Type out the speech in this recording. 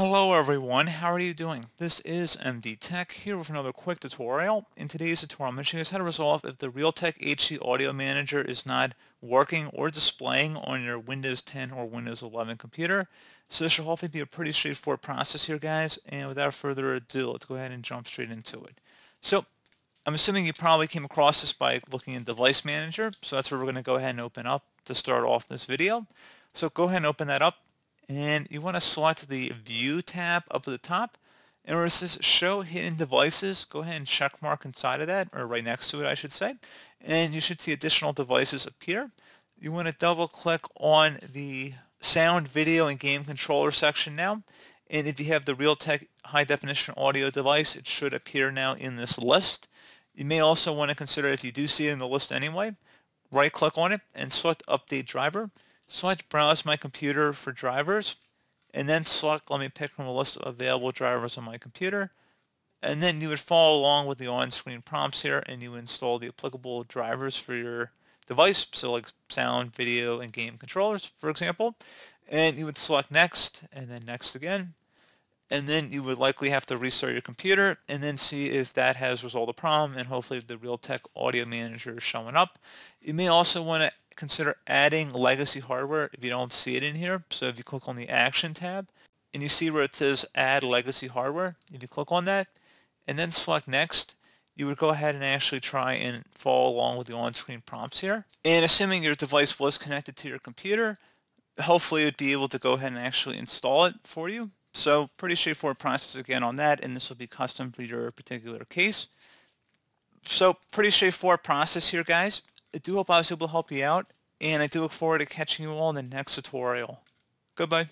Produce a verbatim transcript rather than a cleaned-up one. Hello everyone, how are you doing? This is M D Tech here with another quick tutorial. In today's tutorial, I'm going to show you guys how to resolve if the Realtek H D Audio Manager is not working or displaying on your Windows ten or Windows eleven computer. So this should hopefully be a pretty straightforward process here, guys, and without further ado, let's go ahead and jump straight into it. So I'm assuming you probably came across this by looking in Device Manager, so that's where we're going to go ahead and open up to start off this video. So go ahead and open that up. And you want to select the View tab up at the top, and where it says Show Hidden Devices, go ahead and check mark inside of that, or right next to it I should say, and you should see additional devices appear. You want to double click on the Sound, Video, and Game Controller section now, and if you have the Realtek High Definition Audio device, it should appear now in this list. You may also want to consider, if you do see it in the list anyway, right click on it and select Update Driver. Select Browse My Computer for drivers, and then select Let Me Pick from a list of available drivers on my computer, and then you would follow along with the on-screen prompts here and you install the applicable drivers for your device, so like sound, video, and game controllers, for example, and you would select Next, and then Next again, and then you would likely have to restart your computer and then see if that has resolved the problem, and hopefully the Realtek Audio Manager is showing up. You may also want to consider adding legacy hardware if you don't see it in here. So if you click on the Action tab and you see where it says Add Legacy Hardware, if you click on that and then select Next, you would go ahead and actually try and follow along with the on-screen prompts here. And assuming your device was connected to your computer, hopefully you'd be able to go ahead and actually install it for you. So pretty straightforward process again on that, and this will be custom for your particular case. So pretty straightforward process here, guys. I do hope I was able to help you out, and I do look forward to catching you all in the next tutorial. Goodbye.